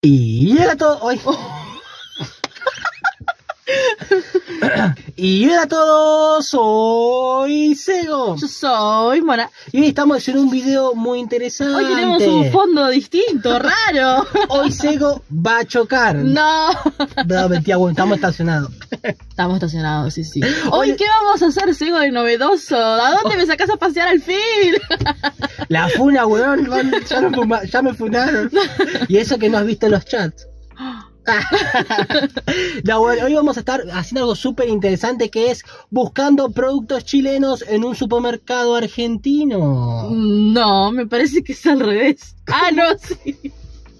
Y era todo. Hoy. Y era todo, soy Sego. Yo soy Mora. Y hoy estamos haciendo un video muy interesante. Hoy tenemos un fondo distinto, raro. Hoy Sego va a chocar. No. No, mentira, bueno, estamos estacionados. Estamos estacionados, sí, sí. Hoy, ¿qué vamos a hacer, Sego, de novedoso? ¿A dónde me sacás a pasear al fin? La funa, weón, ya me funaron. Y eso que no has visto en los chats. No, bueno, hoy vamos a estar haciendo algo súper interesante, que es buscando productos chilenos en un supermercado argentino. No, me parece que es al revés. Ah, no, sí. Es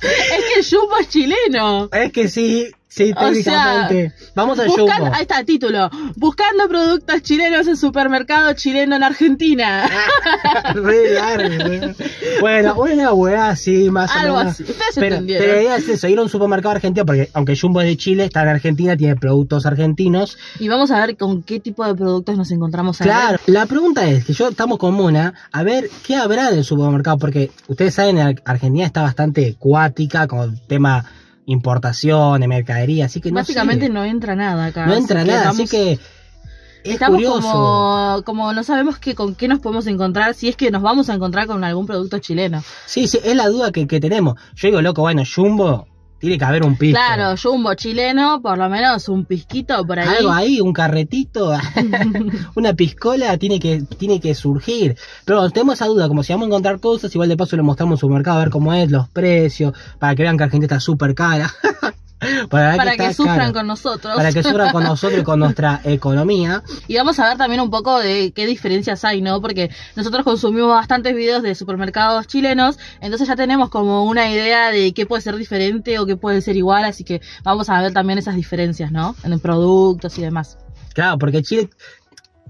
que el Jumbo es chileno. Es que sí, sí, técnicamente. O sea, vamos al Jumbo. Ahí está, título. Buscando productos chilenos en supermercado chileno en Argentina. Re largo. Bueno, una weá así, más algo o menos. Así. Ustedes entendieron. Pero la idea es eso, ir a un supermercado argentino, porque aunque Jumbo es de Chile, está en Argentina, tiene productos argentinos. Y vamos a ver con qué tipo de productos nos encontramos ahí. Claro, la pregunta es, que yo estamos con Mona, a ver qué habrá del supermercado, porque ustedes saben, Argentina está bastante cuática con tema importación de mercadería, así que no básicamente sé. No entra nada acá. No entra nada, así que es curioso. Como no sabemos que, con qué nos podemos encontrar, si es que nos vamos a encontrar con algún producto chileno. Sí, sí, es la duda que tenemos. Yo digo, loco, bueno, Jumbo, tiene que haber un pisco. Claro, Jumbo chileno, por lo menos un pisquito por ahí. Algo ahí, un carretito, una piscola tiene que surgir. Pero bueno, tenemos esa duda, como si vamos a encontrar cosas, igual de paso le mostramos su mercado a ver cómo es, los precios, para que vean que Argentina está súper cara. Para que sufran cara. Con nosotros. Para que sufran con nosotros y con nuestra economía. Y vamos a ver también un poco de qué diferencias hay, ¿no? Porque nosotros consumimos bastantes videos de supermercados chilenos, entonces ya tenemos como una idea de qué puede ser diferente o qué puede ser igual, así que vamos a ver también esas diferencias, ¿no? En productos y demás. Claro, porque Chile...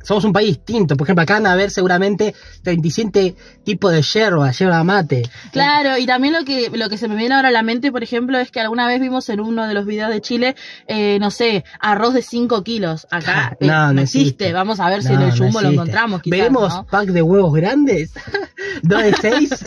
somos un país distinto. Por ejemplo, acá van a ver seguramente 37 tipos de yerba mate. Claro, y también lo que se me viene ahora a la mente, por ejemplo, es que alguna vez vimos en uno de los videos de Chile, no sé, arroz de 5 kilos. Acá no existe. Vamos a ver si en el Jumbo lo encontramos. Quizás, ¿veremos pack de huevos grandes? ¿2 de 6?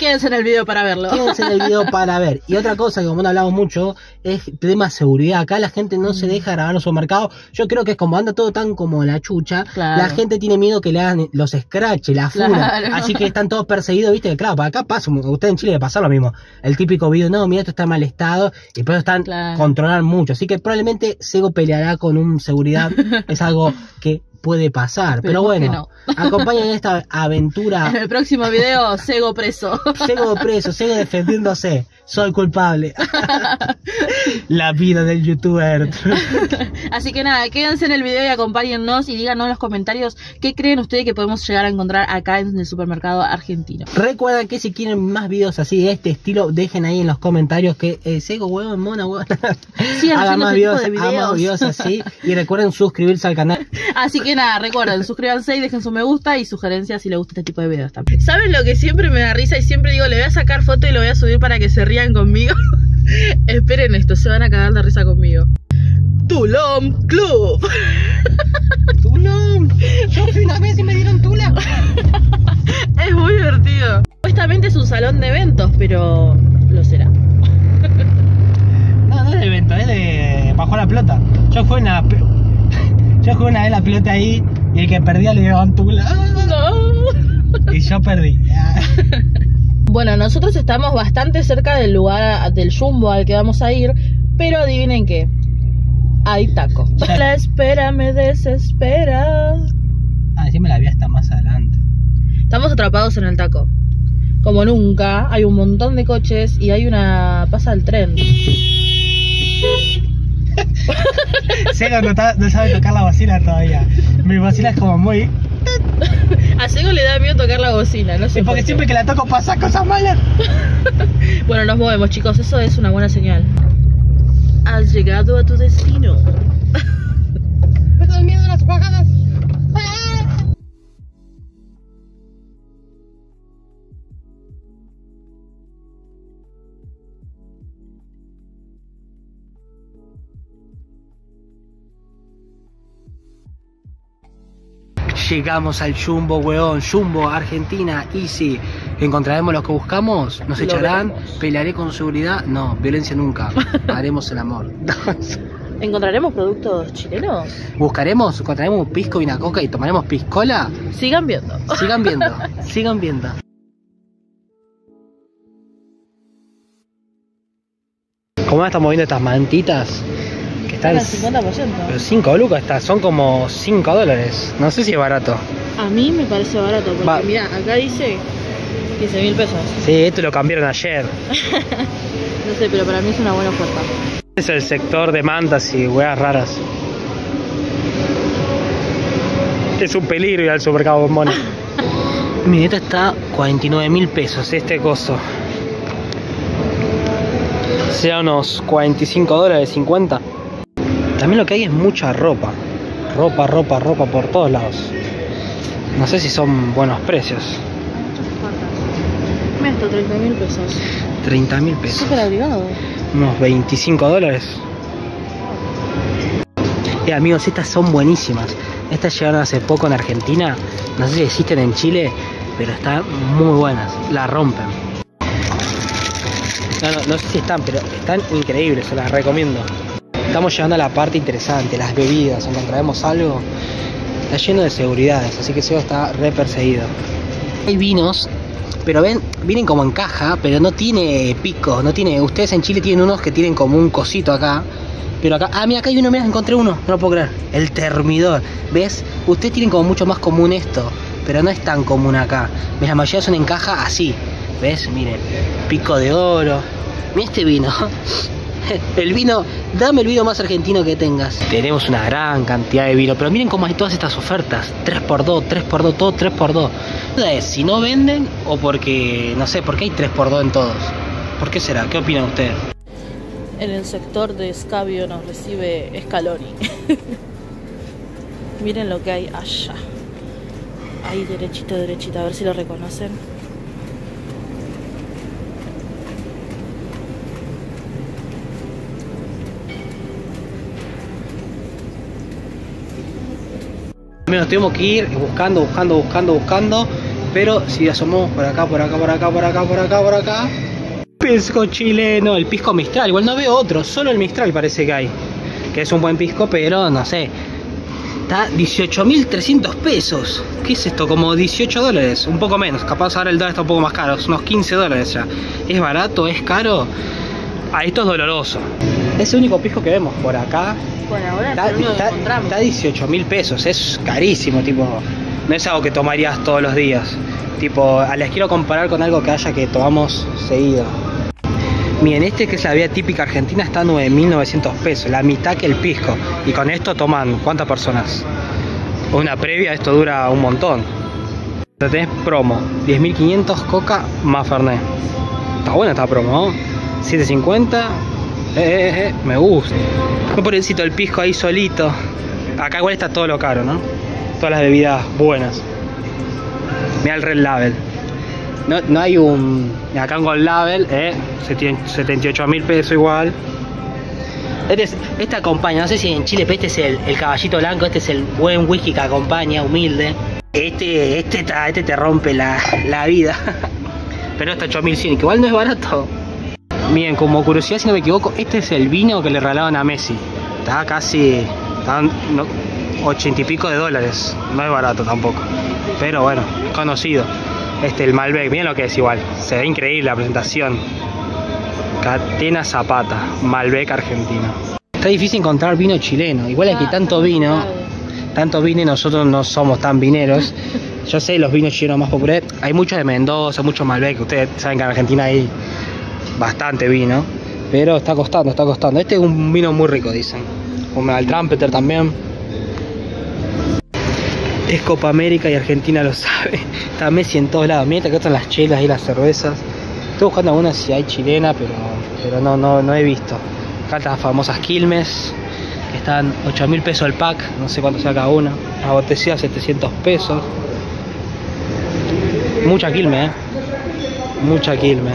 Quédense en el video para verlo. Quédense en el video para ver. Y otra cosa que como no hablamos mucho es tema seguridad. Acá la gente no se deja grabar en los supermercados. Yo creo que es como anda todo tan como la chucha. Claro. La gente tiene miedo que le hagan los scratches, la funa. Claro. Así que están todos perseguidos, ¿viste? Claro, para acá pasa, usted en Chile le pasa lo mismo. El típico video, no, mira, esto está en mal estado, y por eso están controlan mucho. Así que probablemente Sego peleará con un seguridad, es algo que puede pasar. Pero bueno, no. Acompañen esta aventura. En el próximo video, Sego preso. Sego preso, Sego defendiéndose. Soy culpable. La vida del youtuber. Así que nada, quédense en el video y acompáñennos y díganos en los comentarios qué creen ustedes que podemos llegar a encontrar acá en el supermercado argentino. Recuerden que si quieren más videos así de este estilo, dejen ahí en los comentarios que Sego, huevón, Mona, huevón. Sí, hagan más videos así y recuerden suscribirse al canal. Así que nada, recuerden, suscríbanse y dejen su me gusta y sugerencias si les gusta este tipo de videos también. ¿Saben lo que siempre me da risa y siempre digo, le voy a sacar foto y lo voy a subir para que se ría conmigo? Esperen esto, se van a cagar de risa conmigo. Tulum Club. Tulum. Yo fui una vez y me dieron tula. Es muy divertido. Supuestamente es un salón de eventos, pero lo será. No es de evento, es de bajó la pelota. Yo jugué una vez la pelota ahí y el que perdía le daban tula. No. Y yo perdí. Bueno, nosotros estamos bastante cerca del lugar, del Jumbo al que vamos a ir, pero adivinen qué, hay taco. La espera me desespera. Ah, sí, me la vi hasta más adelante. Estamos atrapados en el taco, como nunca, hay un montón de coches y hay una... pasa el tren. Sego no sabe tocar la bocina todavía, mi bocina es como muy... A Sego le da miedo tocar la bocina, no sé. Es porque siempre que la toco pasa cosas malas. Bueno, nos movemos, chicos, eso es una buena señal. Has llegado a tu destino. Me da miedo las bajadas. Llegamos al Jumbo, weón. Jumbo, Argentina, easy. ¿Encontraremos los que buscamos? ¿Nos echarán? ¿Pelearé con seguridad? No, violencia nunca. Haremos el amor. ¿Encontraremos productos chilenos? ¿Buscaremos? ¿Encontraremos un pisco y una coca y tomaremos piscola? Sigan viendo. Sigan viendo. Sigan viendo. ¿Cómo estamos viendo estas mantitas? Que están al 50%. Pero 5 lucas está, son como $5. No sé si es barato. A mí me parece barato, porque mirá, acá dice 15.000 pesos. Sí, esto lo cambiaron ayer. No sé, pero para mí es una buena oferta. Es el sector de mantas y huevas raras. Es un peligro ir al supermercado Bombón. Mi dieta está 49.000 pesos, este coso. Sea unos $45, 50. También lo que hay es mucha ropa. Ropa por todos lados. No sé si son buenos precios. Me está 30.000 pesos. 30.000 pesos. Súper abrigado. Unos $25. Amigos, estas son buenísimas. Estas llegaron hace poco en Argentina. No sé si existen en Chile, pero están muy buenas. La rompen. No sé si están, pero están increíbles. Se las recomiendo. Estamos llegando a la parte interesante. Las bebidas. ¿Encontraremos algo? Está lleno de seguridades, así que Sego está re perseguido. Hay vinos, pero ven, vienen como en caja, pero no tiene picos, no tiene. Ustedes en Chile tienen unos que tienen como un cosito acá, pero acá, ah, mira, acá hay uno, mira, encontré uno, no lo puedo creer, el termidor, ¿ves? Ustedes tienen como mucho más común esto, pero no es tan común acá. ¿Ves? La mayoría son en caja así, ¿ves? Miren, pico de oro, mira este vino. El vino, dame el vino más argentino que tengas. Tenemos una gran cantidad de vino, pero miren cómo hay todas estas ofertas. 3x2, 3x2, todo 3x2. La es si no venden o porque, no sé, porque hay 3x2 en todos. ¿Por qué será? ¿Qué opinan ustedes? En el sector de escabio nos recibe Scaloni. Miren lo que hay allá. Ahí derechito, derechito, a ver si lo reconocen. Nos tuvimos que ir buscando, pero si asomamos por acá. Pisco chileno, el pisco mistral, igual no veo otro, solo el mistral parece que hay, que es un buen pisco, pero no sé, está 18.300 pesos, ¿qué es esto? Como $18, un poco menos, capaz ahora el dólar está un poco más caro, es unos $15 ya, es barato, es caro, a esto es doloroso. Es el único pisco que vemos por acá. Por ahora, está a 18.000 pesos, es carísimo, tipo, no es algo que tomarías todos los días. Tipo, les quiero comparar con algo que haya que tomamos seguido. Miren, este que es la bebida típica argentina está a 9.900 pesos, la mitad que el pisco. Y con esto toman, ¿cuántas personas? Una previa, esto dura un montón. Tenés promo, 10.500 coca más fernet. Está buena esta promo, ¿no? 7.50. Me gusta. Un pobrecito el pisco ahí solito. Acá igual está todo lo caro, ¿no? Todas las bebidas buenas. Mirá el Red Label. No hay un... Acá un Gold Label, 78.000 pesos igual. Este acompaña, no sé si en Chile, pero este es el caballito blanco. Este es el buen whisky que acompaña, humilde. Este te rompe la vida. Pero está 8.100, que igual no es barato. Miren, como curiosidad, si no me equivoco, este es el vino que le regalaron a Messi. Está casi... Están $80 y pico. No es barato tampoco. Pero bueno, conocido. Este, el Malbec, miren lo que es igual. Se ve increíble la presentación. Catena Zapata, Malbec argentino. Está difícil encontrar vino chileno. Igual aquí tanto vino y nosotros no somos tan vineros. Yo sé los vinos chilenos más populares. Hay muchos de Mendoza, muchos Malbec. Ustedes saben que en Argentina hay... bastante vino, pero está costando. Este es un vino muy rico, dicen. Como el Trumpeter también. Es Copa América y Argentina lo sabe. Está Messi en todos lados. Mira, acá están las chelas y las cervezas. Estoy buscando algunas si hay chilena, pero no he visto. Acá están las famosas Quilmes, que están 8.000 pesos el pack. No sé cuánto sea cada una. La botella 700 pesos. Mucha Quilmes, mucha Quilmes.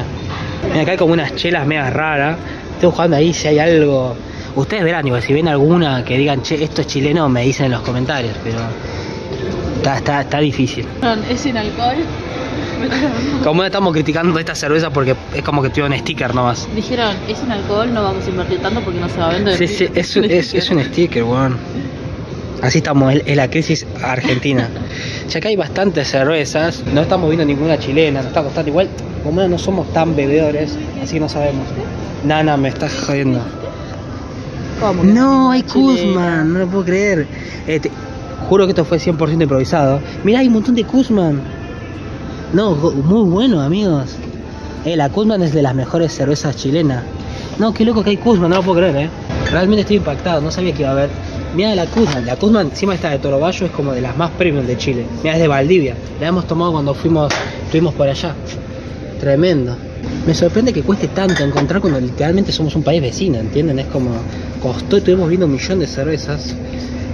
Acá hay como unas chelas mega raras. Estoy buscando ahí si hay algo. Ustedes verán, igual, si ven alguna que digan, che, esto es chileno, me dicen en los comentarios. Pero está difícil. Es sin alcohol Como estamos criticando esta cerveza porque es como que tuvo un sticker nomás. Dijeron, es un alcohol, no vamos a invertir tanto porque no se va a vender. Sí, sí, es un sticker, weón. Así estamos, es la crisis argentina. Ya que hay bastantes cervezas, no estamos viendo ninguna chilena, no está costando igual. Como no somos tan bebedores, así que no sabemos. Nana, me estás jodiendo. ¿Cómo? No, hay Kuzman, no lo puedo creer. Juro que esto fue 100% improvisado. Mirá, hay un montón de Kuzman. No, muy bueno, amigos. La Kuzman es de las mejores cervezas chilenas. No, qué loco que hay Kuzman, no lo puedo creer, Realmente estoy impactado, no sabía que iba a haber. Mirá la Kuzman. La Kuzman encima está de Torobayo, es como de las más premium de Chile. Mirá, es de Valdivia. La hemos tomado cuando estuvimos por allá. Tremendo. Me sorprende que cueste tanto encontrar cuando literalmente somos un país vecino, ¿entienden? Es como costó, estuvimos viendo un millón de cervezas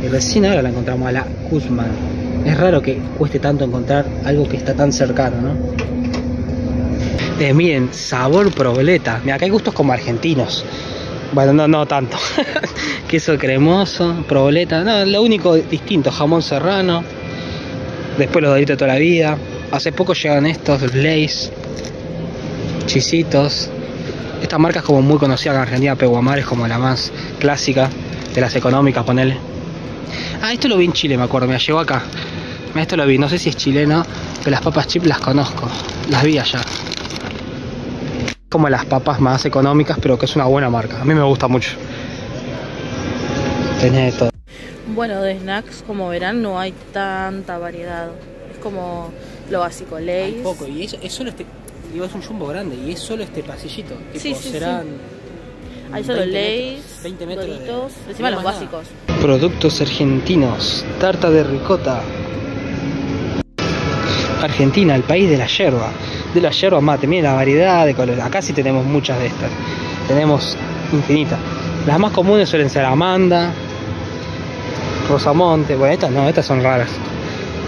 y recién ahora la encontramos, a la Kuzman. Es raro que cueste tanto encontrar algo que está tan cercano, ¿no? Miren, sabor proboleta. Mira, acá hay gustos como argentinos. Bueno, no tanto. Queso cremoso, proboleta. No, lo único distinto, jamón serrano. Después los deditos de toda la vida. Hace poco llegan estos, Blaze. Chisitos. Esta marca es como muy conocida en Argentina. Peguamar es como la más clásica de las económicas, ponele. Ah, esto lo vi en Chile, me acuerdo. Me llegó acá. Esto lo vi. No sé si es chileno, pero las papas chip las conozco. Las vi allá. Como las papas más económicas, pero que es una buena marca. A mí me gusta mucho. Tenés de todo. Bueno, de snacks, como verán, no hay tanta variedad. Es como lo básico, Lays. Un poco. Y es solo este... Digo, es un Jumbo grande y es solo este pasillito. Tipo, sí, sí, serán. Sí. Hay solo Lays, 20 metros. Doritos, de... encima no los básicos. Nada. Productos argentinos: tarta de ricota. Argentina, el país de la yerba. De la yerba mate. Miren la variedad de colores. Acá sí tenemos muchas de estas. Tenemos infinitas. Las más comunes suelen ser Amanda, Rosamonte. Bueno, estas no, estas son raras.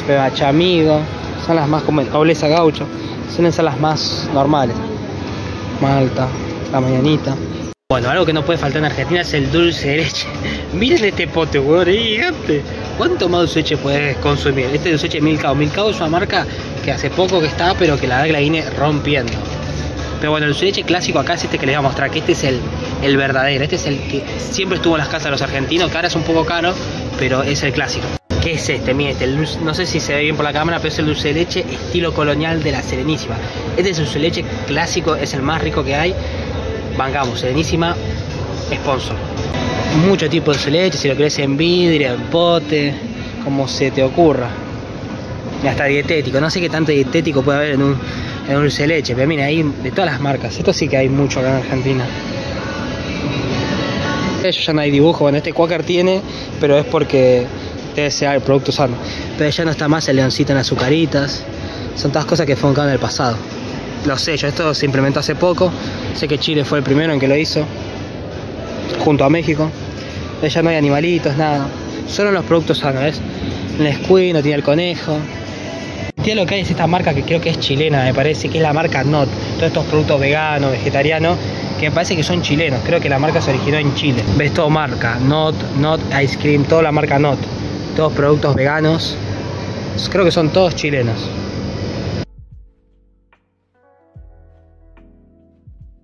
Pero Achamigo. Son las más comunes. Oblesa Gaucho. Suelen ser las más normales. Malta, la mañanita. Bueno, algo que no puede faltar en Argentina es el dulce de leche. Miren este pote, weón, gigante. ¿Cuánto más dulce de leche puedes consumir? Este dulce de leche Milcao. Milcao es una marca que hace poco que está, pero que la verdad que la viene rompiendo. Pero bueno, el dulce de leche clásico acá es este que les voy a mostrar, que este es el verdadero. Este es el que siempre estuvo en las casas de los argentinos, que ahora es un poco caro, pero es el clásico. ¿Qué es este? Miren, no sé si se ve bien por la cámara, pero es el dulce de leche estilo colonial de la Serenísima. Este es el dulce de leche clásico, es el más rico que hay. Bancamos, Serenísima, sponsor. Mucho tipo de dulce de leche, si lo querés en vidrio, en pote, como se te ocurra. Y hasta dietético, no sé qué tanto dietético puede haber en un dulce de leche, pero miren, ahí de todas las marcas. Esto sí que hay mucho acá en Argentina. Ya no hay dibujo, bueno, este Quaker tiene, pero es porque... sea el producto sano, pero ya no está más el leoncito en azucaritas. Son todas cosas que fueron en el pasado. Los sellos, esto se implementó hace poco. Sé que Chile fue el primero en que lo hizo, junto a México. Ya no hay animalitos, nada. Solo los productos sanos, ¿ves? El Nesquí, no tiene el conejo. Tiene lo que hay es esta marca que creo que es chilena, me parece, que es la marca NOT. Todos estos productos veganos, vegetarianos, que me parece que son chilenos. Creo que la marca se originó en Chile. ¿Ves? Todo marca NOT, Ice Cream, toda la marca NOT. Todos productos veganos, creo que son todos chilenos.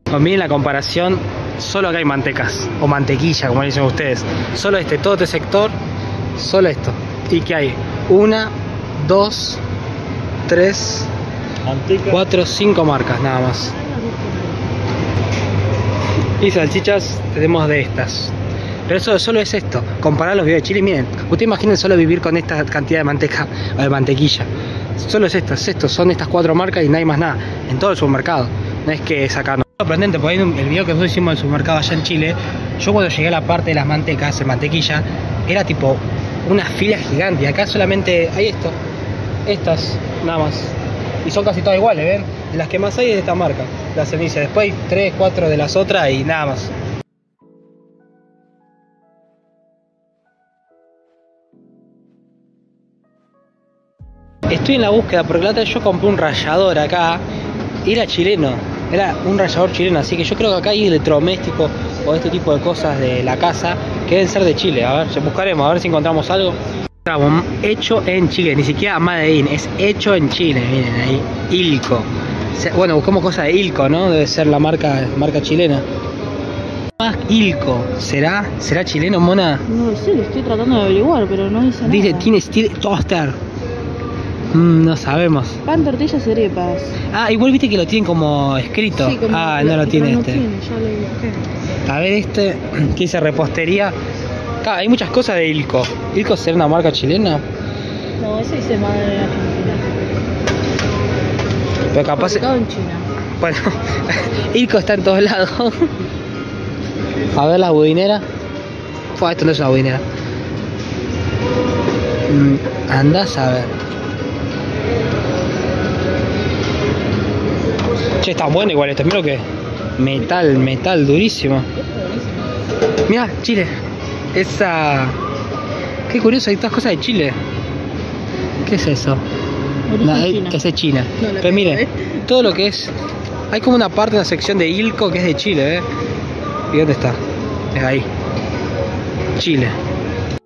Pues miren la comparación, solo acá hay mantecas, o mantequilla, como le dicen ustedes. Solo todo este sector, solo esto. ¿Y qué hay? 1, 2, 3, 4, 5 marcas nada más. Y salchichas tenemos de estas. Pero eso solo es esto, comparar los videos de Chile. Miren, ustedes imaginen solo vivir con esta cantidad de manteca o de mantequilla. Solo es esto, son estas 4 marcas y no hay más nada, en todo el supermercado. No es que sacarnos. Sorprendente, porque en el video que nosotros hicimos del supermercado allá en Chile, yo cuando llegué a la parte de las mantecas, de mantequilla, era tipo una fila gigante. Acá solamente hay esto, estas, nada más. Y son casi todas iguales, ¿ven? Las que más hay es de esta marca, la Ceniza. Después hay 3, 4 de las otras y nada más. Estoy en la búsqueda porque la otra vez yo compré un rallador acá y era chileno, era un rallador chileno, así que yo creo que acá hay electrodomésticos o este tipo de cosas de la casa que deben ser de Chile. A ver, buscaremos, a ver si encontramos algo. Hecho en Chile, ni siquiera Made in, es hecho en Chile. Miren ahí, Ilko. Bueno, buscamos cosas de Ilko, ¿no? Debe ser la marca chilena. Más Ilko, ¿será chileno, Mona? No sé, lo estoy tratando de averiguar, pero no dice nada. Dice, tiene Steel Toaster. No sabemos. Pan, tortillas, arepas. Ah, igual viste que lo tienen como escrito. Sí, como ah, no lo tiene este. No tiene, ya lo a ver este, que dice repostería. Ah, hay muchas cosas de Ilko. ¿Ilko será una marca chilena? No, eso dice madre de Argentina. Pero capaz... Todo en China. Bueno, Ilko está en todos lados. A ver las budineras. Fua, esto no es una budinera. Andás a ver. Che, está bueno igual esto. Mira lo que es. Metal durísimo. Mira, Chile. Esa... Qué curioso, hay todas cosas de Chile. ¿Qué es eso? No, esa es China. No, pero miren, todo lo que es... Hay como una parte, una sección de Ilko que es de Chile, ¿eh? ¿Y dónde está? Es ahí. Chile.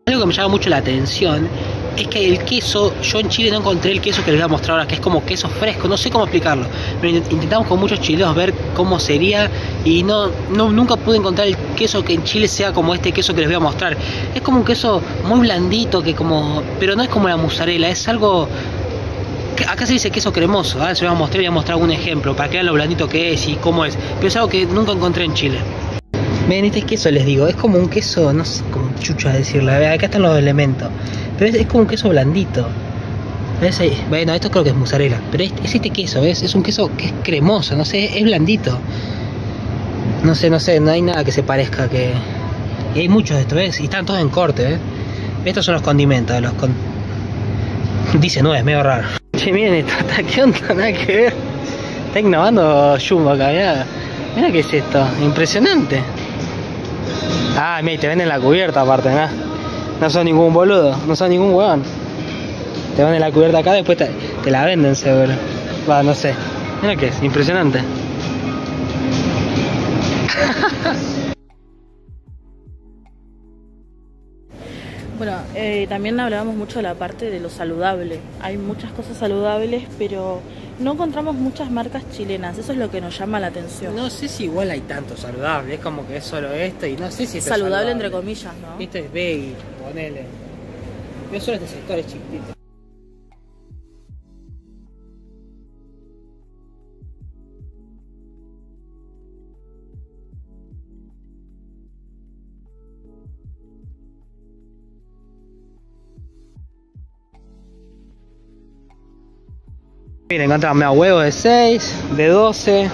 Algo que me llama mucho la atención es que el queso, yo en Chile no encontré el queso que les voy a mostrar ahora, que es como queso fresco, no sé cómo explicarlo, pero intentamos con muchos chilenos ver cómo sería y nunca pude encontrar el queso que en Chile sea como este queso que les voy a mostrar. Es como un queso muy blandito, que como, pero no es como la mozzarella, es algo... Acá se dice queso cremoso, ahora se los voy a mostrar y voy a mostrar un ejemplo para que vean lo blandito que es y cómo es, pero es algo que nunca encontré en Chile. Miren, este queso les digo, es como un queso, no sé cómo chucha decirlo, acá están los elementos. Pero es como un queso blandito. ¿Ves ahí? Bueno, esto creo que es mozzarella. Pero es este queso, ¿ves? Es un queso que es cremoso, no sé, es blandito. No sé, no hay nada que se parezca que... Y hay muchos de estos, ¿ves? Y están todos en corte, ¿ves? Estos son los condimentos, Dice 9, es medio raro. Che, miren esto, ¿hasta qué onda? Nada que ver. Está innovando Jumbo acá, mirá. Mirá qué es esto, impresionante. Ah, mira, te venden la cubierta aparte, ¿no? No son ningún boludo, no son ningún huevón. Te van en la cubierta acá, después te la venden seguro. Va, no sé. Mira que es, impresionante. Bueno, también hablábamos mucho de la parte de lo saludable. Hay muchas cosas saludables, pero no encontramos muchas marcas chilenas. Eso es lo que nos llama la atención. No sé si igual hay tanto saludable. Es como que es solo esto y no sé si es saludable. Entre comillas, ¿no? Esto es veggie, ponele. Yo solo este sector es chiquitito. Miren, encontramos a huevos de 6, de 12,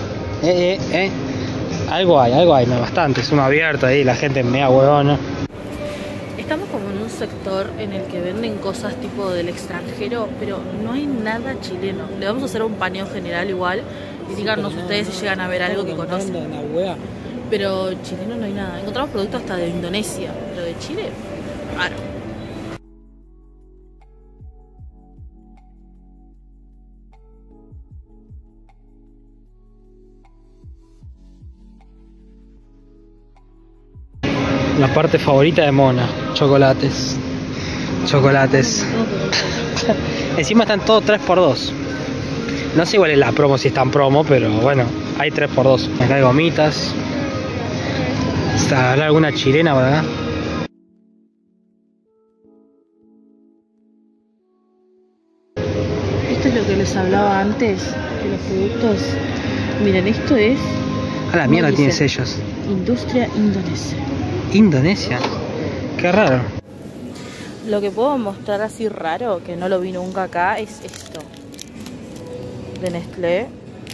algo hay, no, bastante, es uno abierto ahí, la gente mea huevona. Estamos como en un sector en el que venden cosas tipo del extranjero, pero no hay nada chileno. Le vamos a hacer un paneo general igual y díganos ustedes si llegan a ver algo que conocen. Pero chileno no hay nada, encontramos productos hasta de Indonesia, pero de Chile, raro. La parte favorita de Mona, chocolates. Encima están todos 3×2. No sé igual es la promo, si están promo, pero bueno, hay 3×2. Acá hay gomitas. ¿Habrá alguna chilena por acá? Esto es lo que les hablaba antes, de los productos. Miren, esto es... A la mierda tiene sellos. Industria indonesia. Indonesia, qué raro. Lo que puedo mostrar así raro, que no lo vi nunca acá, es esto de Nestlé,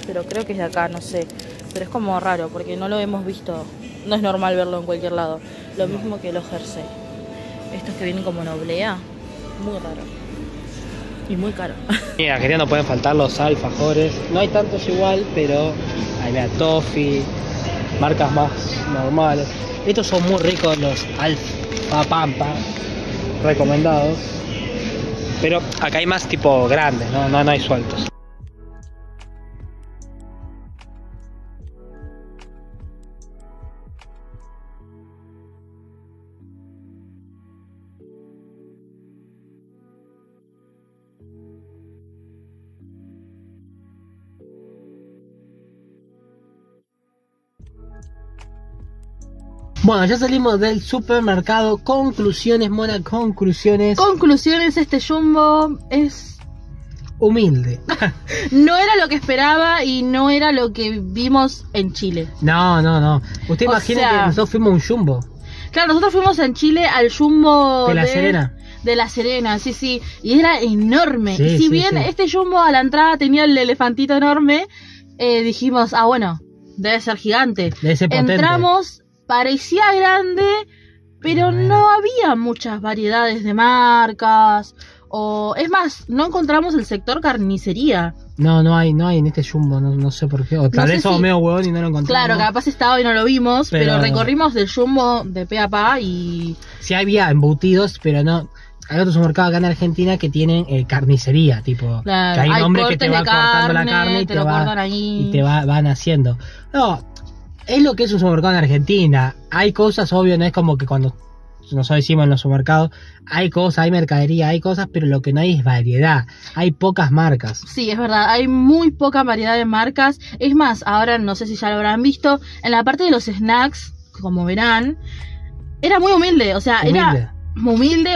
pero creo que es de acá, no sé, pero es como raro porque no lo hemos visto, no es normal verlo en cualquier lado. Lo mismo que los jersey, estos que vienen como en oblea, muy raro y muy caro. En Argentina no pueden faltar los alfajores, no hay tantos igual, pero hay la Toffee, marcas más normales. Estos son muy ricos, los Alpapampa, recomendados. Pero acá hay más tipo grandes, no hay sueltos. Bueno, ya salimos del supermercado. Conclusiones, Mora, conclusiones. Conclusiones, este Jumbo es... humilde. No era lo que esperaba y no era lo que vimos en Chile. No, no, no. Usted imagina, o sea, que nosotros fuimos a un Jumbo. Claro, nosotros fuimos en Chile al Jumbo de La Serena. De La Serena, sí, sí. Y era enorme. Sí, y si sí, bien sí, este Jumbo a la entrada tenía el elefantito enorme, dijimos, ah, bueno, debe ser gigante. Debe ser potente. Entramos, parecía grande, pero no había muchas variedades de marcas. O es más, no encontramos el sector carnicería. No, no hay en este Jumbo, no sé por qué. O tal vez somos medio huevón y no lo encontramos. Claro, capaz estaba y no lo vimos, pero recorrimos del Jumbo de pe a pa y... sí, había embutidos, pero no... Hay otros mercados acá en Argentina que tienen carnicería, tipo... claro, que hay un hombre que te va cortando la carne y te va, ahí, y te va, van haciendo. No, es lo que es un supermercado en Argentina. Hay cosas, obvio, no es como que cuando nosotros hicimos en los supermercados, hay cosas, hay mercadería, hay cosas, pero lo que no hay es variedad. Hay pocas marcas. Sí, es verdad, hay muy poca variedad de marcas. Es más, ahora no sé si ya lo habrán visto, en la parte de los snacks, como verán, era muy humilde, o sea, era... Humilde,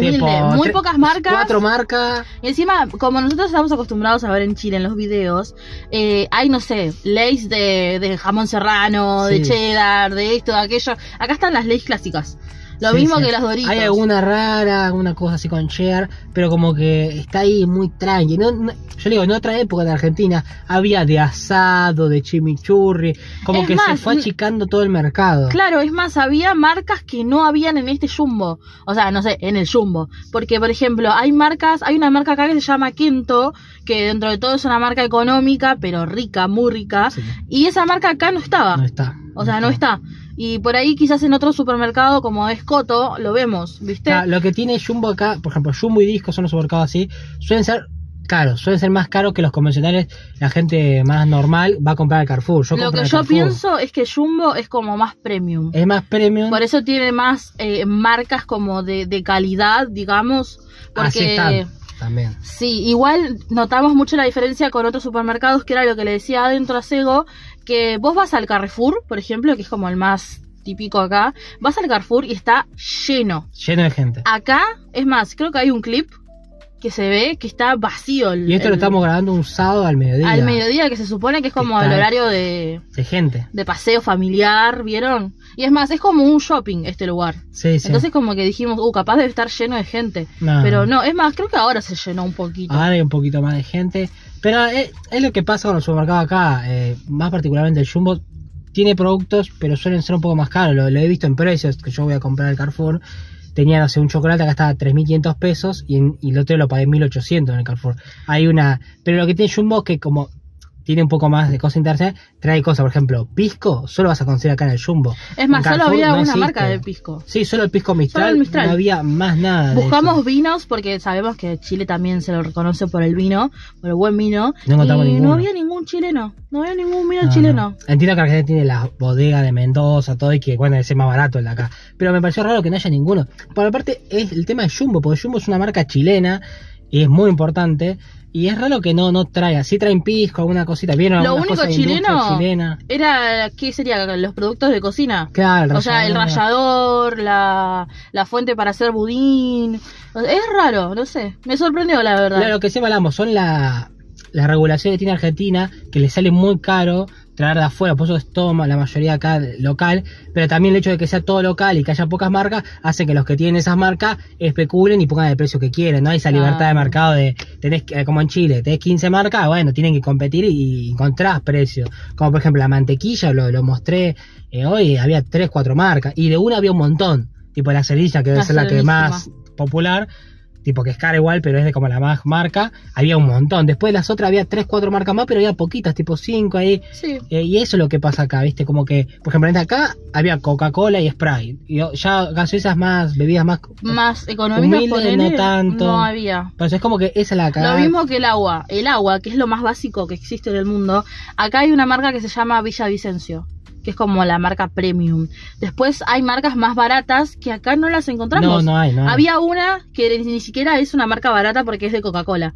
tipo, muy pocas marcas. 4 marcas. Y encima, como nosotros estamos acostumbrados a ver en Chile en los videos, hay, no sé, Lays de jamón serrano, sí, de cheddar, de esto, de aquello. Acá están las Lays clásicas. Lo sí, mismo sí, que las Doritos. Hay alguna rara, alguna cosa así con cheddar, pero como que está ahí muy tranqui. No, yo digo, en otra época en Argentina había de asado, de chimichurri, como que se fue achicando todo el mercado. Claro, es más, había marcas que no habían en este Jumbo. O sea, no sé, en el Jumbo. Porque, por ejemplo, hay marcas, hay una marca acá que se llama Quinto, que dentro de todo es una marca económica, pero rica, muy rica. Sí. Y esa marca acá no estaba. No está. O sea, no está. Y por ahí quizás en otro supermercado como es Coto, lo vemos, ¿viste? Claro, lo que tiene Jumbo acá, por ejemplo, Jumbo y Disco son los supermercados así, suelen ser caros, suelen ser más caros que los convencionales. La gente más normal va a comprar al Carrefour. Yo lo que yo pienso es que Jumbo es como más premium. Es más premium. Por eso tiene más marcas como de calidad, digamos. Porque... así está. También. Sí, igual notamos mucho la diferencia con otros supermercados, que era lo que le decía adentro a Sego, que vos vas al Carrefour, por ejemplo, que es como el más típico acá, vas al Carrefour y está lleno. Lleno de gente. Acá, es más, creo que hay un clip que se ve que está vacío. Y esto lo estamos grabando un sábado al mediodía. Al mediodía, que se supone que es como el horario de gente. De paseo familiar, ¿vieron? Y es más, es como un shopping este lugar. Sí, sí. Entonces como que dijimos, capaz debe estar lleno de gente. No. Pero no, es más, creo que ahora se llenó un poquito. Ahora hay un poquito más de gente. Pero es lo que pasa con los supermercados acá, más particularmente el Jumbo. Tiene productos, pero suelen ser un poco más caros. Lo he visto en precios, que yo voy a comprar al Carrefour. Tenía, no sé, un chocolate, acá estaba 3.500 pesos y el otro lo pagué 1.800 en el Carrefour. Hay una... pero lo que tiene Jumbo es que como tiene un poco más de cosas internacionales, trae cosas, por ejemplo, pisco, solo vas a conseguir acá en el Jumbo. Es más, solo había una marca de pisco. Sí, solo el Pisco Mistral, solo el Mistral. No había más nada. Buscamos vinos, porque sabemos que Chile también se lo reconoce por el vino, por el buen vino. No encontramos ninguno. No había ningún chileno, no había ningún vino chileno. No. Entiendo que Argentina tiene las bodegas de Mendoza, todo, y que bueno, es más barato el de acá. Pero me pareció raro que no haya ninguno. Por aparte, es el tema de Jumbo, porque Jumbo es una marca chilena, y es muy importante. Y es raro que no trae, así traen pisco, alguna cosita. ¿Vieron? Lo único chileno era, ¿qué sería? Los productos de cocina. Claro, el rallador. O sea, el rallador, la fuente para hacer budín. Es raro, no sé. Me sorprendió, la verdad. Claro, lo que siempre hablamos son las regulaciones que tiene Argentina, que le sale muy caro traer de afuera, por eso es todo, la mayoría acá local, pero también el hecho de que sea todo local y que haya pocas marcas, hace que los que tienen esas marcas especulen y pongan el precio que quieren, ¿no? Hay esa libertad de mercado de, tenés, como en Chile, tenés 15 marcas, bueno, tienen que competir y encontrás precios, como por ejemplo la mantequilla, lo mostré hoy, había 3-4 marcas, y de una había un montón, tipo la cerilla, que debe ser la que más popular, tipo que es cara igual, pero es de como la más marca, había un montón. Después de las otras había 3-4 marcas más, pero había poquitas, tipo 5 ahí. Sí. Y eso es lo que pasa acá, ¿viste? Como que, por ejemplo, acá había Coca-Cola y Sprite. Y ya gaseosas más, bebidas más económicas, no tanto. No había. Pero es como que esa es la cara. Lo mismo que el agua. El agua, que es lo más básico que existe en el mundo. Acá hay una marca que se llama Villavicencio, que es como la marca premium. Después hay marcas más baratas que acá no las encontramos. No hay. Había una que ni siquiera es una marca barata porque es de Coca-Cola.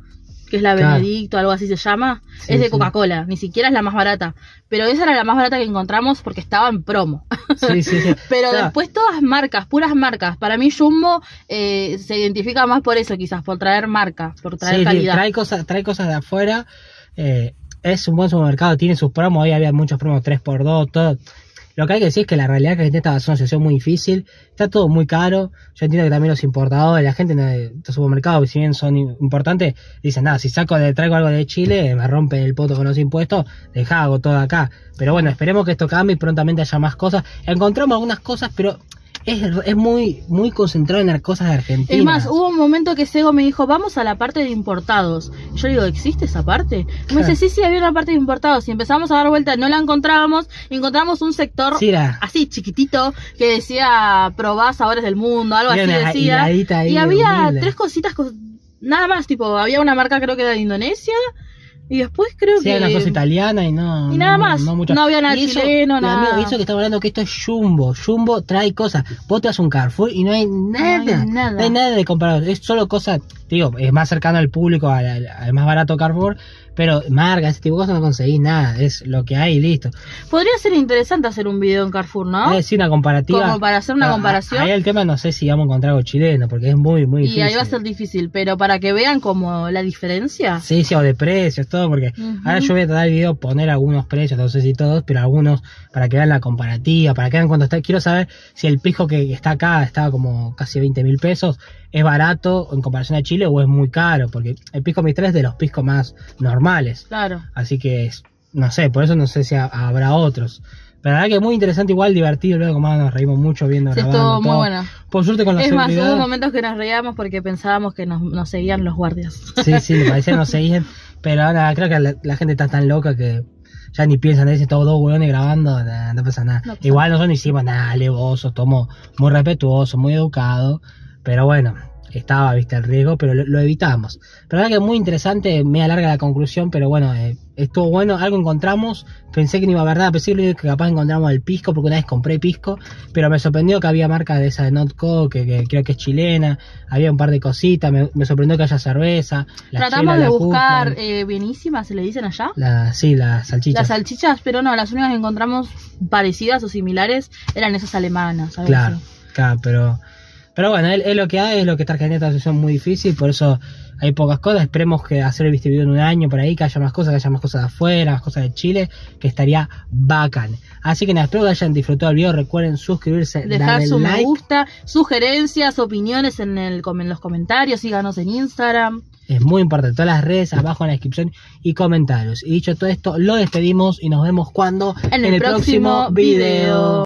que es la Benedicto, algo así se llama, sí, es de Coca-Cola, ni siquiera es la más barata, pero esa era la más barata que encontramos porque estaba en promo. Sí, sí, sí. Pero después todas marcas, puras marcas. Para mí Jumbo se identifica más por eso, quizás, por traer marca, por traer calidad. Sí, trae cosas de afuera, es un buen supermercado, tiene sus promos, hoy había muchos promos 3x2, todo. Lo que hay que decir es que la realidad es que esta es una situación muy difícil, está todo muy caro. Yo entiendo que también los importadores, la gente de los supermercados, si bien son importantes, dicen, nada, si traigo algo de Chile, me rompen el poto con los impuestos, dejá, hago todo acá. Pero bueno, esperemos que esto cambie y prontamente haya más cosas. Encontramos algunas cosas, pero es muy, muy concentrado en las cosas de Argentina. Es más, hubo un momento que Sego me dijo, vamos a la parte de importados. Yo le digo, ¿existe esa parte? Me dice, sí, había una parte de importados. Y empezamos a dar vueltas, no la encontrábamos. Encontramos un sector así chiquitito que decía, probá sabores del mundo, algo así decía. Y había tres cositas, nada más, tipo, había una marca creo que era de Indonesia. Y después creo que era una cosa italiana y no. Y nada más. No había nada chileno, nada. Amigo, eso que estamos hablando, que esto es Jumbo. Jumbo trae cosas. Vos te vas a un Carrefour y no hay nada. No hay nada de comparado. Es solo cosas, digo, es más cercano al público, al más barato Carrefour. Pero marca, ese tipo de cosas no conseguís nada. Es lo que hay y listo. Podría ser interesante hacer un video en Carrefour, ¿no? Sí, una comparativa. Como para hacer una comparación. Ahí el tema, no sé si vamos a encontrar algo chileno, porque es muy, muy difícil. Y ahí va a ser difícil, pero para que vean como la diferencia. Sí, sí, o de precios, todo, porque ahora yo voy a tratar el video, poner algunos precios, no sé si todos, pero algunos, para que vean la comparativa, para que vean cuánto está. Quiero saber si el pisco que está acá, está como casi 20.000 pesos, es barato en comparación a Chile o es muy caro, porque el Pisco Mistral es de los piscos más normales. Claro. Así que no sé, por eso no sé si habrá otros. Pero la verdad que es muy interesante, igual divertido, luego más nos reímos mucho viendo grabando, muy bueno. Por suerte con la seguridad. Es más, hubo momentos que nos reíamos porque pensábamos que nos seguían los guardias. Sí, sí, me parecía que nos seguían, pero ahora creo que la gente está tan loca que ya ni piensan, dicen todos dos hueones grabando, no pasa nada. No pasa. Igual nosotros no hicimos nada alevoso, tomo muy respetuoso, muy educado, pero bueno. Estaba, viste, el riesgo, pero lo evitamos. Pero la verdad que es muy interesante, media larga la conclusión, pero bueno, estuvo bueno, algo encontramos, pensé que no iba a haber nada, pensé que capaz encontramos el pisco, porque una vez compré pisco, pero me sorprendió que había marca de esa de Notco, que creo que es chilena, había un par de cositas, me sorprendió que haya cerveza. Tratamos de buscar Bienísima, ¿se le dicen allá? Sí, las salchichas. Las salchichas, pero no, las únicas que encontramos parecidas o similares eran esas alemanas, ¿sabes? Claro, pero... Pero bueno, es lo que hay, es lo que está generando esta situación muy difícil, por eso hay pocas cosas. Esperemos que hacer el video en un año por ahí, que haya más cosas de afuera, más cosas de Chile, que estaría bacán. Así que nada, espero que hayan disfrutado el video, recuerden suscribirse, dejar su me gusta, sugerencias, opiniones en los comentarios, síganos en Instagram. Es muy importante, todas las redes abajo en la descripción y comentarios. Y dicho todo esto, lo despedimos y nos vemos cuando en el próximo video.